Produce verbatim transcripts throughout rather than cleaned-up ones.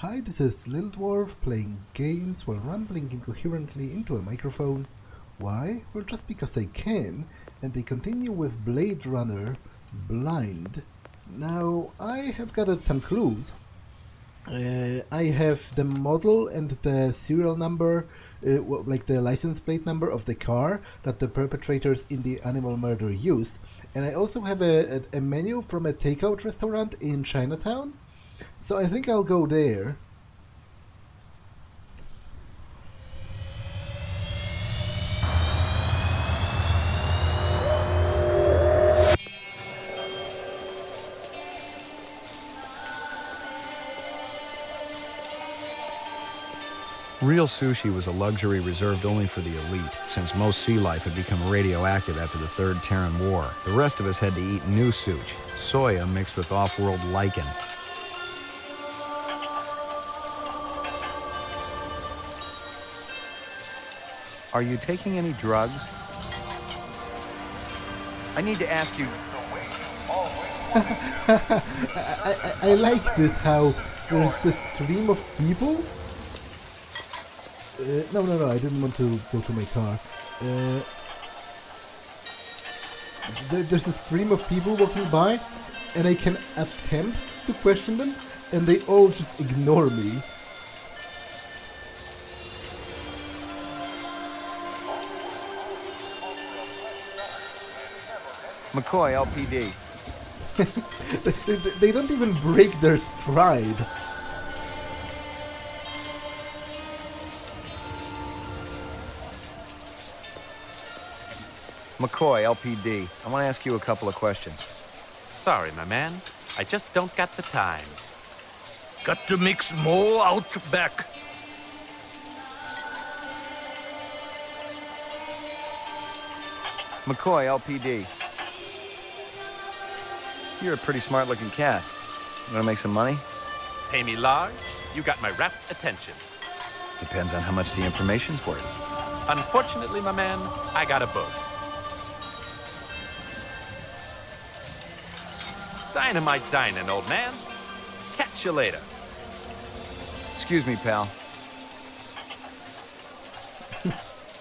Hi, this is LittleDwarf playing games while rambling incoherently into a microphone. Why? Well, just because I can, and they continue with Blade Runner blind. Now, I have gathered some clues. Uh, I have the model and the serial number, uh, like the license plate number of the car that the perpetrators in the animal murder used. And I also have a, a, a menu from a takeout restaurant in Chinatown. So I think I'll go there. Real sushi was a luxury reserved only for the elite, since most sea life had become radioactive after the Third Terran War. The rest of us had to eat new sushi, soya mixed with off-world lichen. Are you taking any drugs? I need to ask you... I, I, I like this, how there's a stream of people. Uh, no, no, no, I didn't want to go to my car. Uh, there, there's a stream of people walking by, and I can attempt to question them, and they all just ignore me. McCoy, L P D. they, they don't even break their stride. McCoy, L P D. I want to ask you a couple of questions. Sorry, my man. I just don't got the time. Got to mix more out back. McCoy, L P D. You're a pretty smart-looking cat. You want to make some money? Pay me large. You got my rapt attention. Depends on how much the information's worth. Unfortunately, my man, I got a book. Dynamite dining, old man. Catch you later. Excuse me, pal.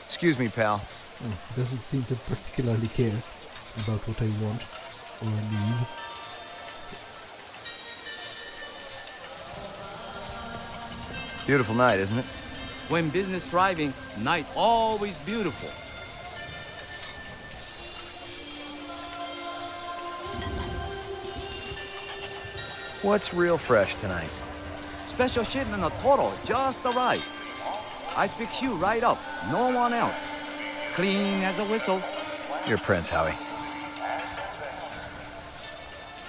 Excuse me, pal. Mm, doesn't seem to particularly care about what I want or need. Beautiful night, isn't it? When business thriving, night always beautiful. What's real fresh tonight? Special shipment of Toro just arrived. I fix you right up, no one else. Clean as a whistle. Your Prince, Howie.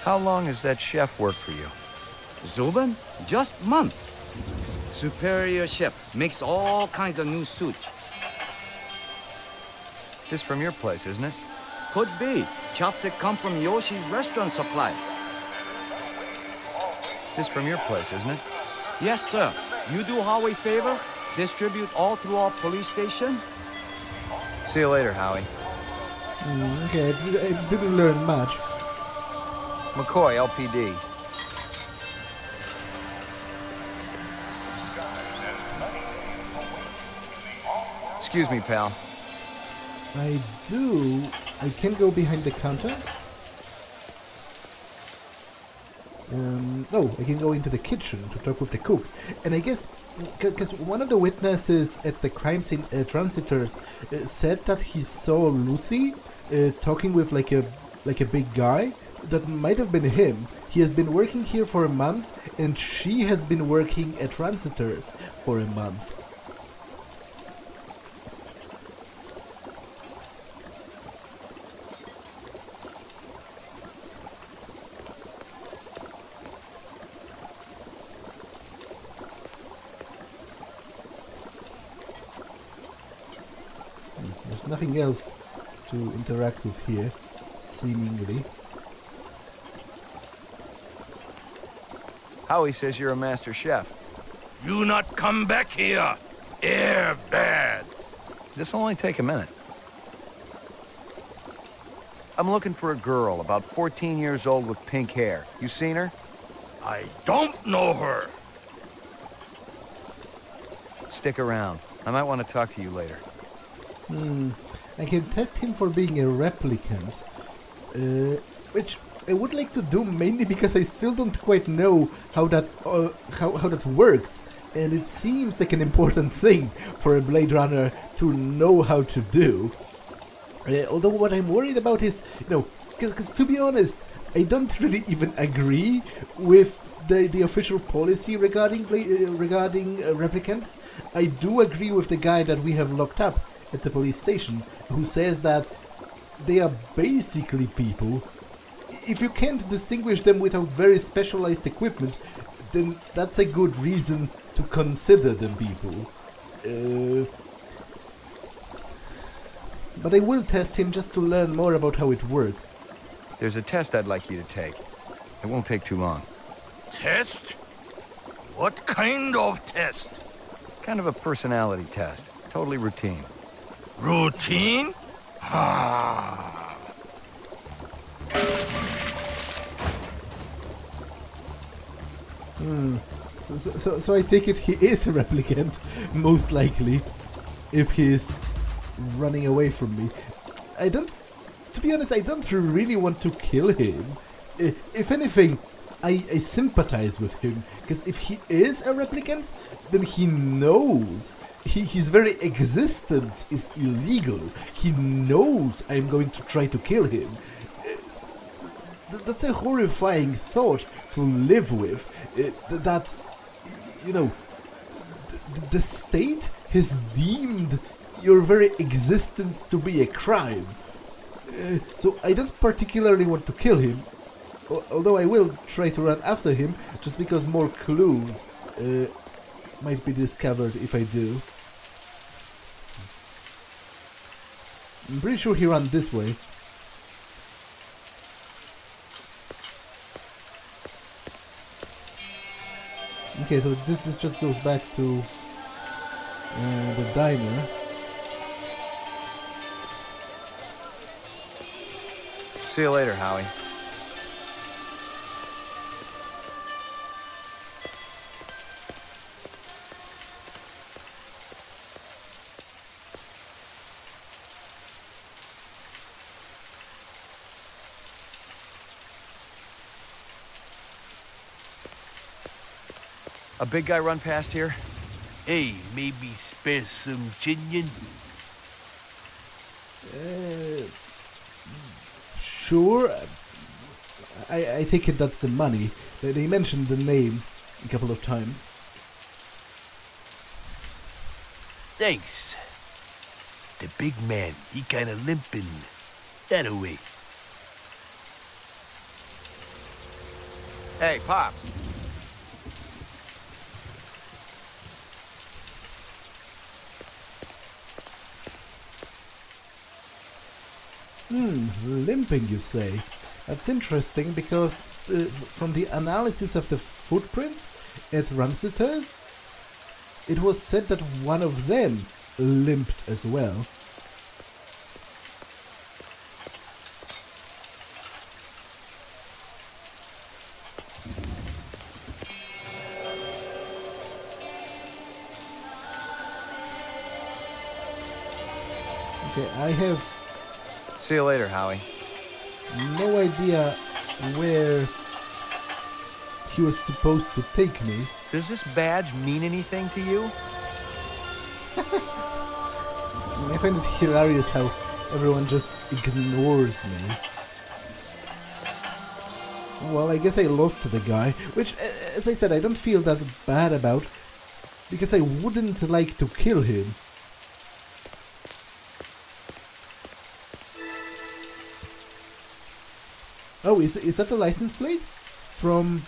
How long has that chef worked for you? Zubin? Just a month. Superior chef makes all kinds of new sushi. This from your place, isn't it? Could be. Chopped it come from Yoshi's restaurant supply. This from your place, isn't it? Yes, sir. You do Howie favor, distribute all through our police station. See you later, Howie. Mm, okay, I didn't learn much. McCoy, L P D. Excuse me, pal. I do. I can go behind the counter. Um, oh, I can go into the kitchen to talk with the cook. And I guess, because one of the witnesses at the crime scene, uh, Rancitors, uh, said that he saw Lucy uh, talking with like a like a big guy. That might have been him. He has been working here for a month, and she has been working at Rancitors for a month. There's nothing else to interact with here, seemingly. Howie says you're a master chef. You not come back here! Air bad! This'll only take a minute. I'm looking for a girl, about fourteen years old with pink hair. You seen her? I don't know her! stick around. I might want to talk to you later. Hmm. I can test him for being a replicant. Uh, which I would like to do mainly because I still don't quite know how that uh, how, how that works. And it seems like an important thing for a Blade Runner to know how to do. Uh, although what I'm worried about is, you know, because to be honest, I don't really even agree with the, the official policy regarding uh, regarding uh, replicants. I do agree with the guy that we have locked up at the police station, who says that they are basically people. If you can't distinguish them without very specialized equipment, then that's a good reason to consider them people. Uh, but I will test him just to learn more about how it works. There's a test I'd like you to take. It won't take too long. Test? What kind of test? Kind of a personality test. Totally routine. Routine? Ah. Hmm. So, so, so I take it he is a replicant, most likely, if he is running away from me. I don't, to be honest, I don't really want to kill him. If anything, I, I sympathize with him, because if he is a replicant, then he knows. He, his very existence is illegal. He knows I'm going to try to kill him. That's a horrifying thought to live with. That, you know, the state has deemed your very existence to be a crime. So I don't particularly want to kill him. Although I will try to run after him, just because more clues uh, might be discovered if I do. I'm pretty sure he ran this way. Okay, so this, this just goes back to uh, the diner. See you later, Howie. A big guy run past here? Hey, maybe spare some chinion? Uh, sure. I, I take it that's the money. They mentioned the name a couple of times. Thanks. The big man, he kinda limping. That-a-way. Hey, Pop. Hmm, limping, you say? That's interesting, because uh, from the analysis of the footprints at Rancitors, it was said that one of them limped as well. Okay, I have... See you later, Howie. No idea where he was supposed to take me. Does this badge mean anything to you? I find it hilarious how everyone just ignores me. Well, I guess I lost the guy, which, as I said, I don't feel that bad about, because I wouldn't like to kill him. Oh, is, is that the license plate? From...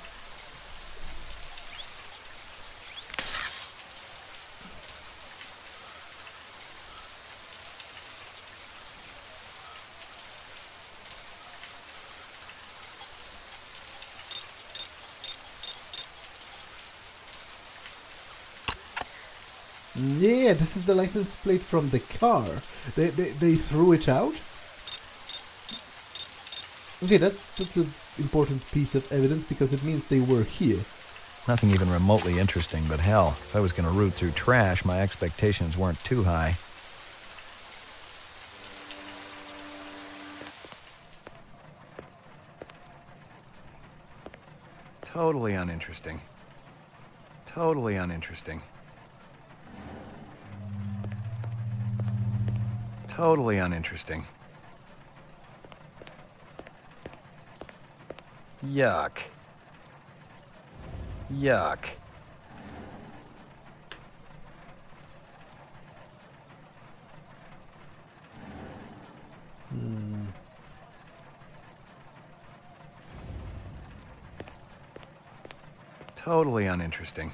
Yeah, this is the license plate from the car. They, they, they threw it out? Okay, that's that's an important piece of evidence because it means they were here. Nothing even remotely interesting, but hell, if I was going to root through trash, my expectations weren't too high. Totally uninteresting. Totally uninteresting. Totally uninteresting. Yuck. Yuck. Hmm. Totally uninteresting.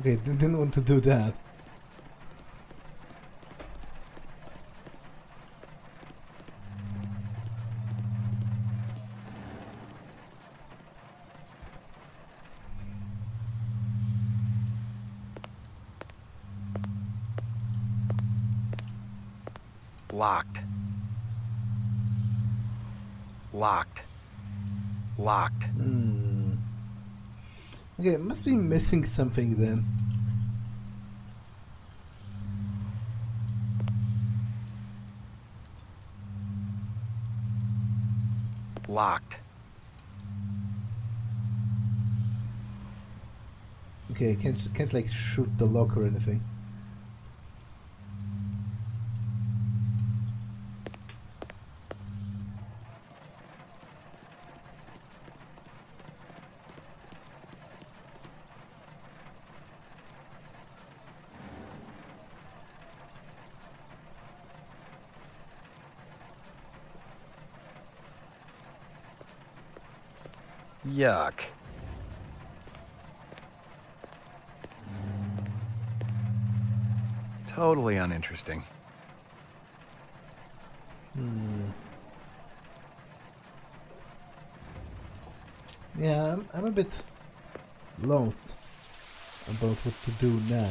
Okay, didn't want to do that. Locked. Locked. Locked. Hmm. Okay, must be missing something then. Locked. Okay, can't can't like shoot the lock or anything. Yuck. Totally uninteresting. Hmm. Yeah, I'm, I'm a bit lost about what to do now.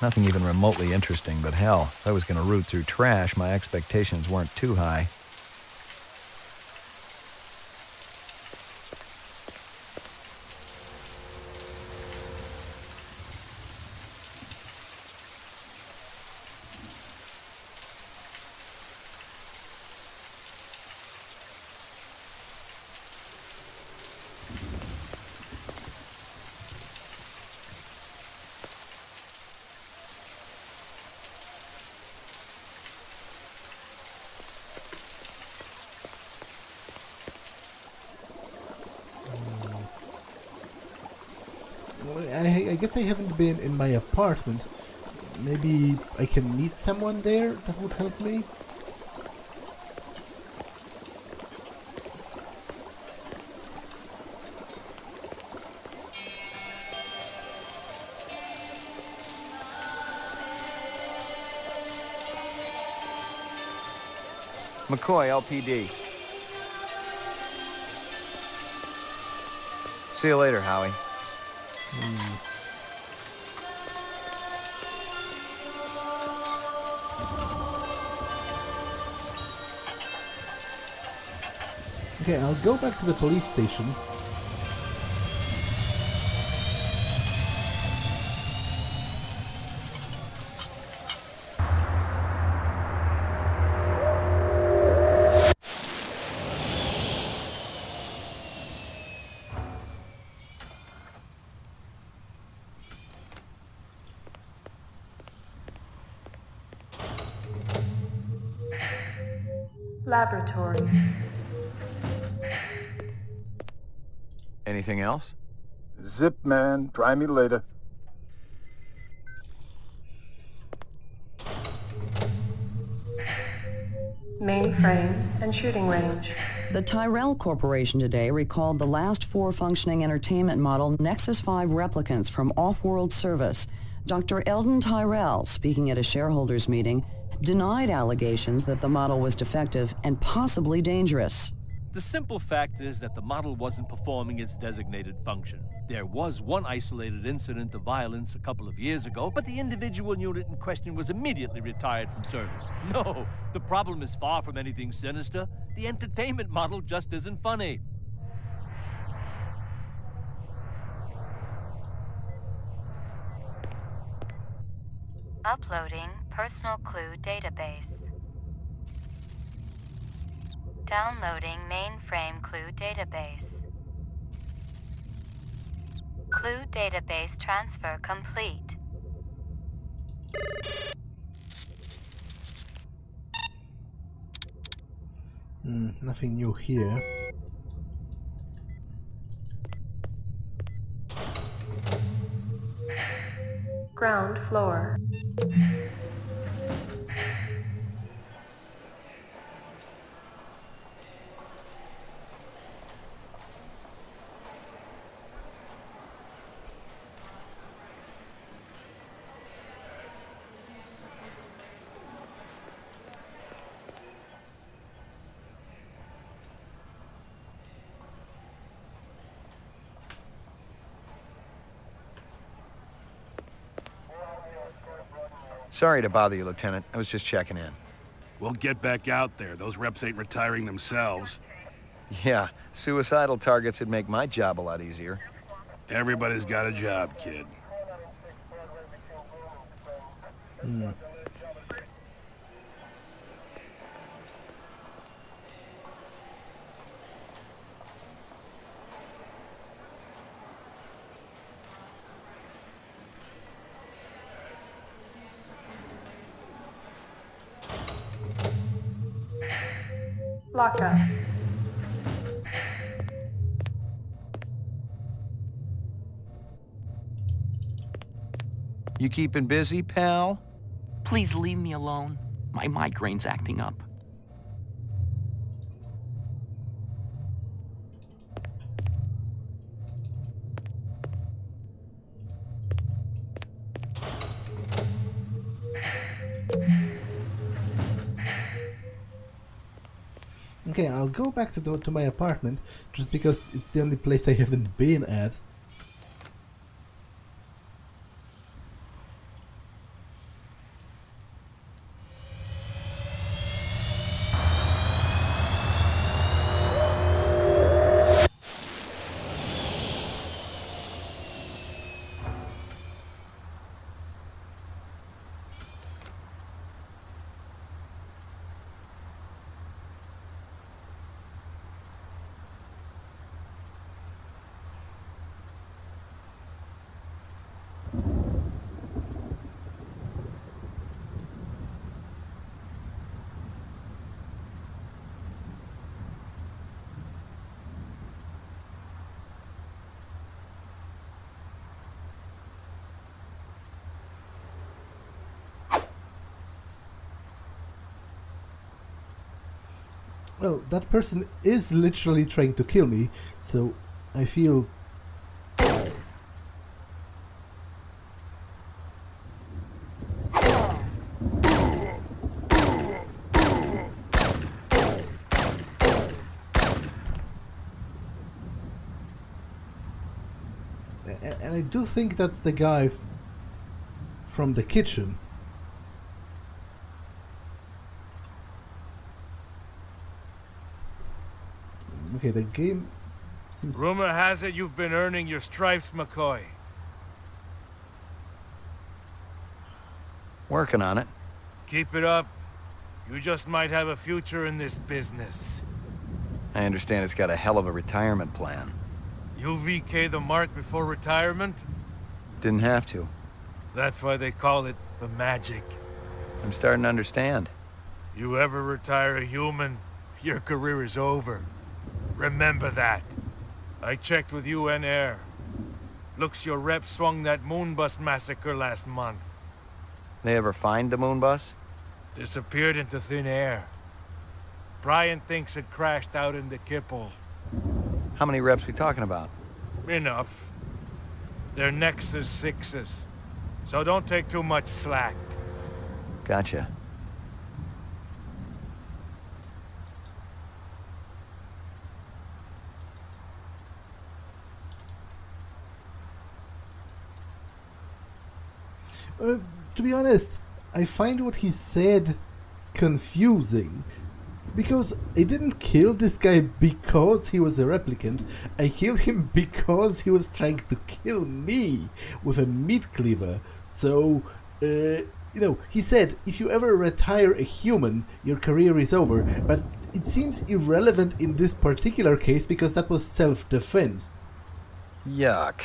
Nothing even remotely interesting, but hell, if I was going to root through trash, my expectations weren't too high. I guess I haven't been in my apartment. Maybe I can meet someone there that would help me? McCoy, L P D. See you later, Howie. Mm. Okay, I'll go back to the police station. Laboratory. Anything else? Zip, man. Try me later. Mainframe and shooting range. The Tyrell Corporation today recalled the last four functioning entertainment model Nexus five replicants from off-world service. Doctor Eldon Tyrell, speaking at a shareholders meeting, denied allegations that the model was defective and possibly dangerous. The simple fact is that the model wasn't performing its designated function. There was one isolated incident of violence a couple of years ago, but the individual unit in question was immediately retired from service. No, the problem is far from anything sinister. The entertainment model just isn't funny. Uploading personal clue database. Downloading mainframe clue database. Clue database transfer complete. Mm, nothing new here. Ground floor. Sorry to bother you, Lieutenant. I was just checking in. We'll get back out there. Those reps ain't retiring themselves. Yeah, suicidal targets would make my job a lot easier. Everybody's got a job, kid. Mm. Locker. You keeping busy, pal? Please leave me alone. My migraine's acting up. Okay, I'll go back to the, to my apartment just because it's the only place I haven't been at. Well, that person is literally trying to kill me, so I feel... And I do think that's the guy from the kitchen. Okay, the game seems... Rumor has it you've been earning your stripes, McCoy. Working on it. Keep it up. You just might have a future in this business. I understand it's got a hell of a retirement plan. You V K the mark before retirement? Didn't have to. That's why they call it the magic. I'm starting to understand. You ever retire a human, your career is over. Remember that. I checked with you and Air. Looks your rep swung that Moonbus massacre last month. They ever find the Moonbus? Disappeared into thin air. Brian thinks it crashed out in the kipple. How many reps we talking about? Enough. They're Nexus sixes. So don't take too much slack. Gotcha. Uh, to be honest, I find what he said confusing. Because I didn't kill this guy because he was a replicant. I killed him because he was trying to kill me with a meat cleaver. So, uh, you know, he said, if you ever retire a human, your career is over. But it seems irrelevant in this particular case because that was self-defense. Yuck.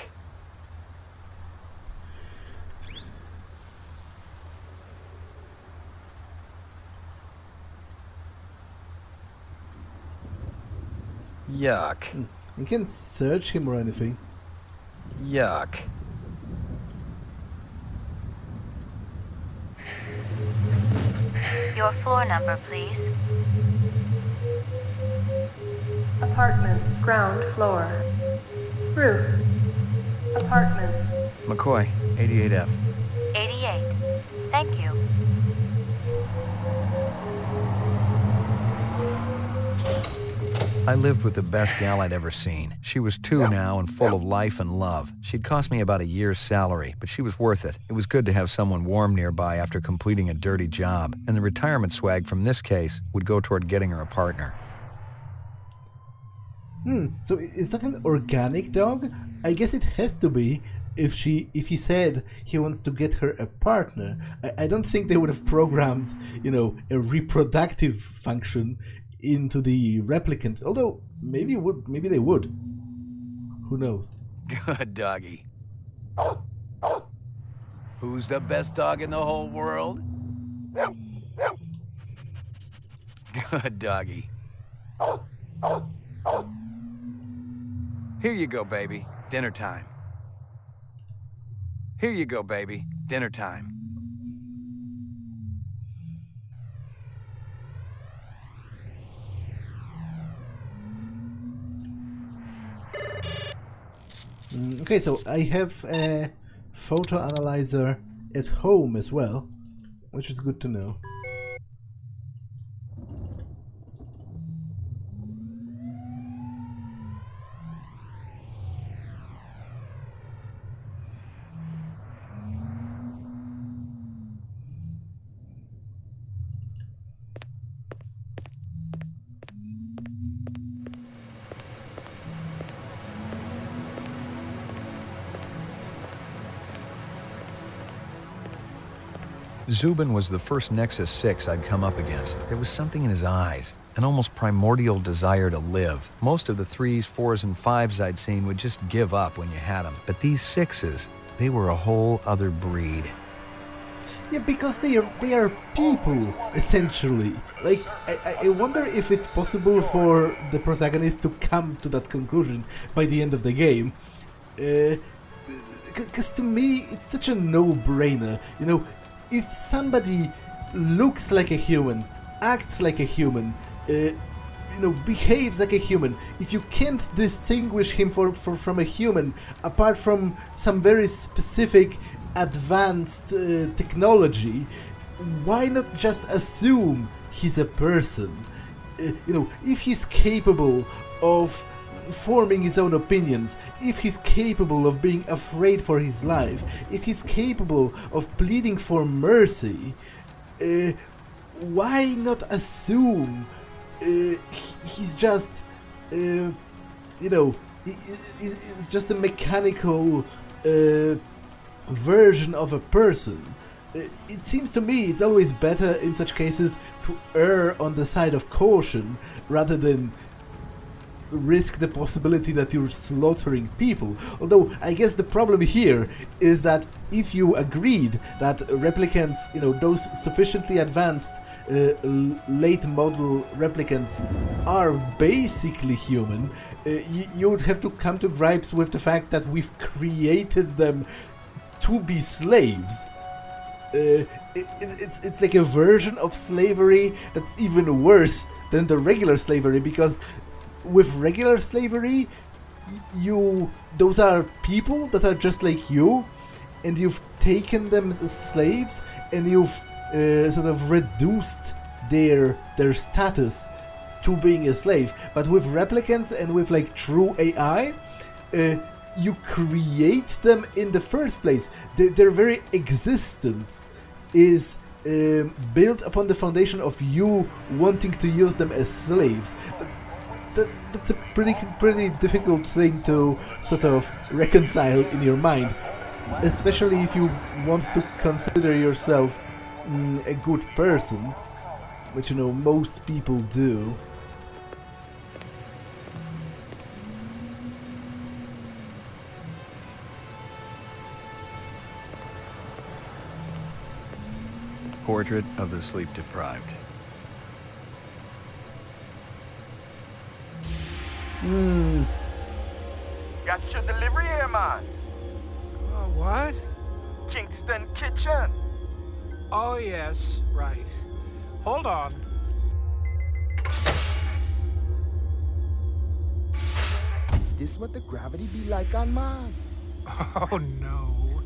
Yuck. You can't search him or anything. Yuck. Your floor number, please. Apartments, ground floor. Roof. Apartments. McCoy, eighty-eight F. eighty-eight. Thank you. I lived with the best gal I'd ever seen. She was two now and full of life and love. She'd cost me about a year's salary, but she was worth it. It was good to have someone warm nearby after completing a dirty job, and the retirement swag from this case would go toward getting her a partner. Hmm, so is that an organic dog? I guess it has to be. If she, if he said he wants to get her a partner, I, I don't think they would have programmed, you know, a reproductive function into the replicant. Although maybe would, maybe they would. Who knows? Good doggy. Who's the best dog in the whole world? Good doggy. Here you go, baby. Dinner time. Here you go, baby. Dinner time. Okay, so I have a photo analyzer at home as well, which is good to know. Zubin was the first Nexus six I'd come up against. There was something in his eyes, an almost primordial desire to live. Most of the threes, fours, and fives I'd seen would just give up when you had them. But these sixes, they were a whole other breed. Yeah, because they are, they are people, essentially. Like, I, I wonder if it's possible for the protagonist to come to that conclusion by the end of the game. Uh, because to me, it's such a no-brainer, you know. If somebody looks like a human, acts like a human, uh, you know, behaves like a human, if you can't distinguish him for, for, from a human, apart from some very specific advanced uh, technology, why not just assume he's a person? Uh, you know, if he's capable of forming his own opinions, if he's capable of being afraid for his life, if he's capable of pleading for mercy, uh, why not assume uh, he's just, uh, you know, it's just a mechanical uh, version of a person? It seems to me it's always better in such cases to err on the side of caution rather than risk the possibility that you're slaughtering people. Although I guess the problem here is that if you agreed that replicants, you know, those sufficiently advanced uh, late model replicants are basically human, uh, you, you would have to come to gripes with the fact that we've created them to be slaves. Uh, it, it's, it's like a version of slavery that's even worse than the regular slavery, because with regular slavery, you those are people that are just like you, and you've taken them as slaves, and you've uh, sort of reduced their their status to being a slave. But with replicants and with like true A I, uh, you create them in the first place. They, their very existence is um, built upon the foundation of you wanting to use them as slaves. That, that's a pretty, pretty difficult thing to sort of reconcile in your mind, especially if you want to consider yourself mm, a good person, which, you know, most people do. Portrait of the Sleep Deprived. Hmm. Got your delivery here, man. Uh, what? Kingston Kitchen. Oh, yes, right. Hold on. Is this what the gravity be like on Mars? Oh, no.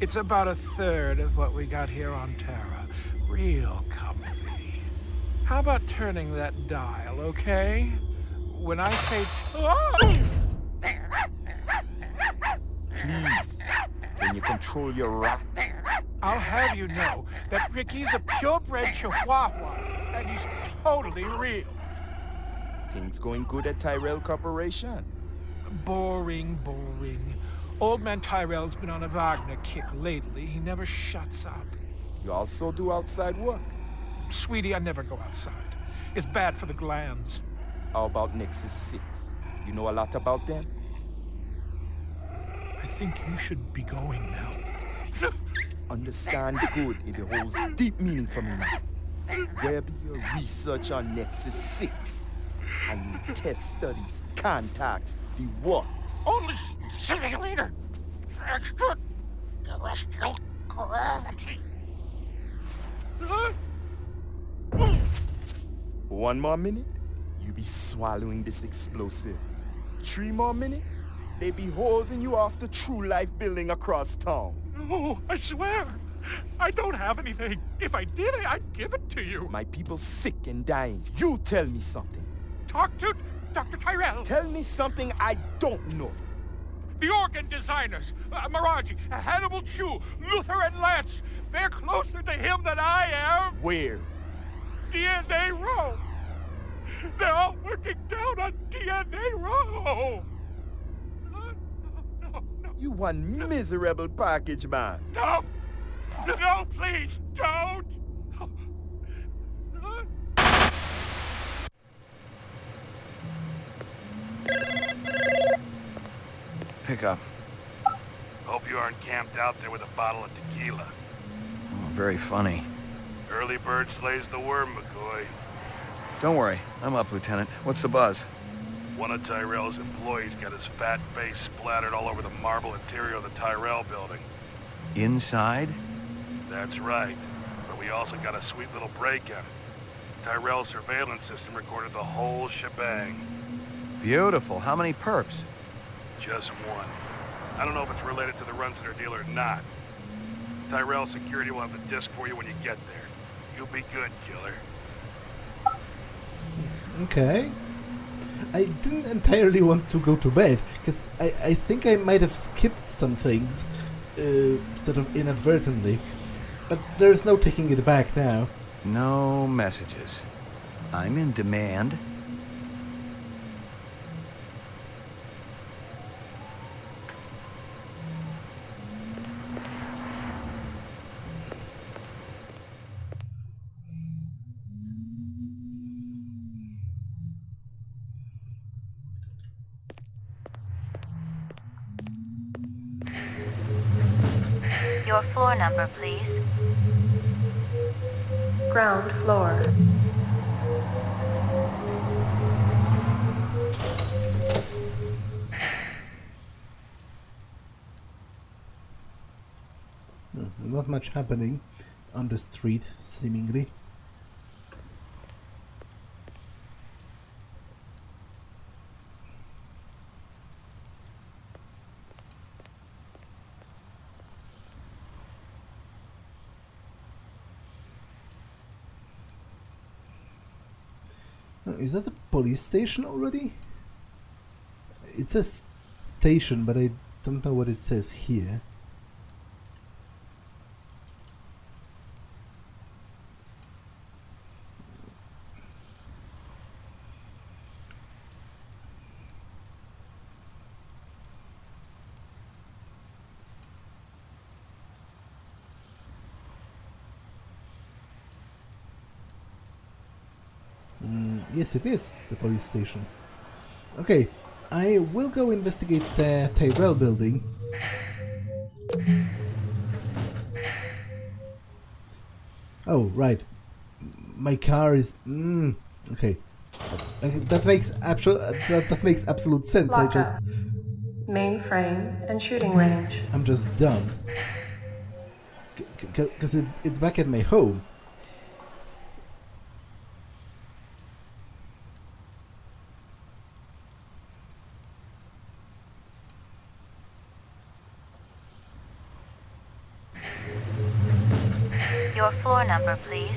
It's about a third of what we got here on Terra. Real comfy. How about turning that dial, okay? When I say... Oh! Please, can you control your rat? I'll have you know that Ricky's a purebred Chihuahua, and he's totally real. Things going good at Tyrell Corporation? Boring, boring. Old man Tyrell's been on a Wagner kick lately. He never shuts up. You also do outside work? Sweetie, I never go outside. It's bad for the glands. How about Nexus six? You know a lot about them? I think you should be going now. Understand good, it holds deep meaning for me now. Where be your research on Nexus six? And your test studies, contacts, the works. Only simulator! Extra terrestrial gravity! One more minute, you be swallowing this explosive. Three more minutes, they be hosing you off the True Life building across town. No, I swear, I don't have anything. If I did, I'd give it to you. My people sick and dying. You tell me something. Talk to Doctor Tyrell. Tell me something I don't know. The organ designers, uh, Maraji, uh, Hannibal Chu, Luther and Lance, they're closer to him than I am. Where? D N A Row. They're all working down on D N A Row. No, no, no, no. You one no. miserable package, man. No, no, no, please, don't. No. No. Pick up. Hope you aren't camped out there with a bottle of tequila. Oh, very funny. Early bird slays the worm, McCoy. Don't worry. I'm up, Lieutenant. What's the buzz? One of Tyrell's employees got his fat face splattered all over the marble interior of the Tyrell building. Inside? That's right. But we also got a sweet little break-in. Tyrell's surveillance system recorded the whole shebang. Beautiful. How many perps? Just one. I don't know if it's related to the Rancitors deal or not. Tyrell Security will have the disc for you when you get there. You'll be good, killer. Okay. I didn't entirely want to go to bed, because I, I think I might have skipped some things, uh, sort of inadvertently. But there's no taking it back now. No messages. I'm in demand. Your floor number, please. Ground floor. Oh, not much happening on the street, seemingly. Is that a police station already? It says station, but I don't know what it says here. Yes, it is the police station. Okay, I will go investigate the uh, Tyrell building. Oh, right. My car is. Mm, okay, that makes absolute uh, that, that makes absolute sense. Lock I just up. Mainframe and shooting range. I'm just dumb. Because it, it's back at my home. Number, please.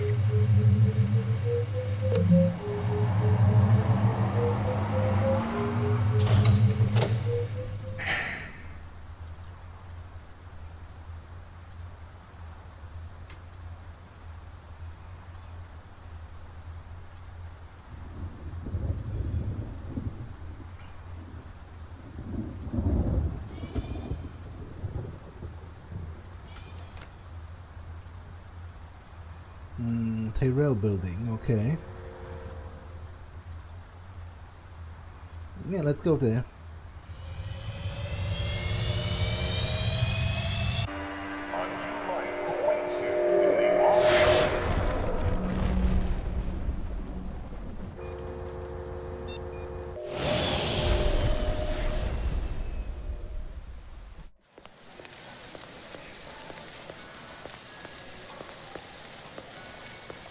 Tyrell building, okay. Yeah, let's go there.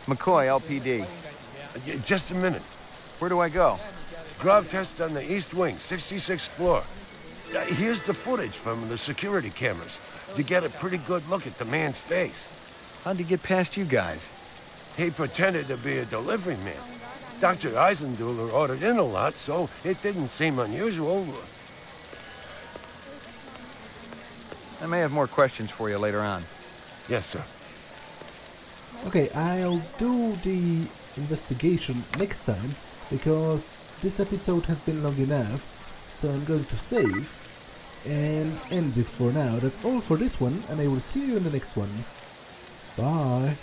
McCoy, L P D. Uh, just a minute. Where do I go? Drug test on the east wing, sixty-sixth floor. Uh, here's the footage from the security cameras. You get a pretty good look at the man's face. How'd he get past you guys? He pretended to be a delivery man. Doctor Eisenhauer ordered in a lot, so it didn't seem unusual. I may have more questions for you later on. Yes, sir. Okay, I'll do the investigation next time, because this episode has been long enough, so I'm going to save and end it for now. That's all for this one, and I will see you in the next one. Bye!